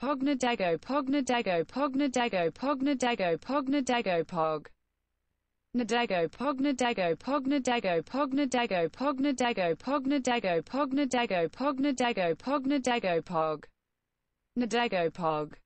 Pognadago, Pognadago, Pognadago, Pognadago, Pognadago, Pog. Nadago, Pognadago, Pognadago, Pognadago, Pognadago, Pognadago, Pognadago, Pognadago, Pognadago, Pog. Nadago, Pog.